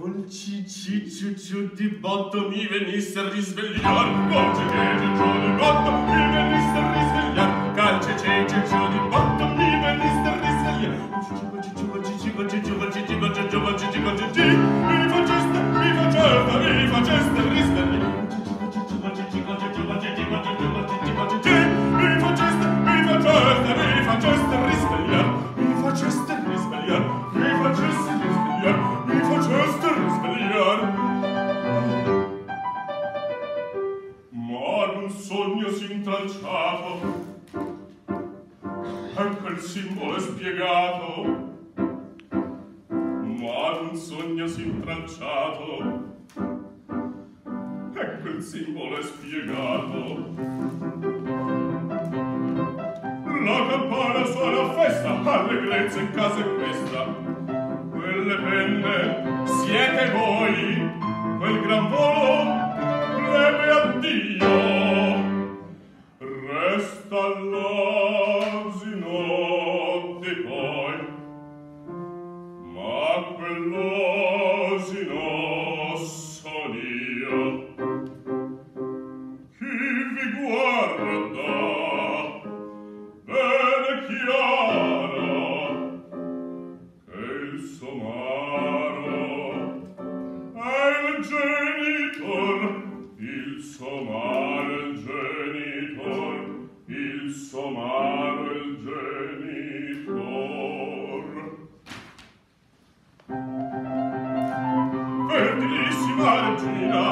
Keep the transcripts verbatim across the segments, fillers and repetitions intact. Un ciciccio di botto mi venisse a risvegliar, voce ciciccio di botto mi venisse a risvegliar, calce ciciccio di botto mi venisse a risvegliar, un ciciccio ciciccio ciciccio ciciccio ciciccio ciciccio ciciccio mi faceste, mi faceste, mi faceste risvegliar, un ciciccio ciciccio ciciccio ciciccio ciciccio ciciccio mi faceste, mi faceste, mi faceste risvegliar, mi faceste risvegliar, mi faceste risvegliar. Ma un sogno s'intralciato, anche il simbolo è spiegato. Ma un sogno s'intralciato, anche il simbolo è spiegato. La campana suona festa, allegrezza in casa è questa. Quelle penne siete voi, quel gran volo plebe addio, resta l'asino di poi, ma quell'asino son io, chi vi guarda bene chiaro. Somaro è il genitor, il somaro è il genitor, il somaro è il genitor. Fertilissima regina,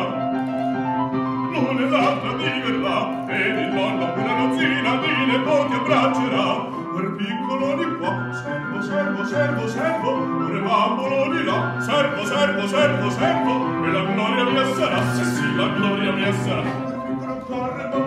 l'una e l'altra diverrà, ed il nonno una nozzina di nepoti abbraccerà. Per piccolo di qua, servo, servo, servo, servo, pure bambolo di là, servo, servo, servo, servo, e la gloria mia sarà, sì, sì, la gloria mia sarà. Per piccolo corre,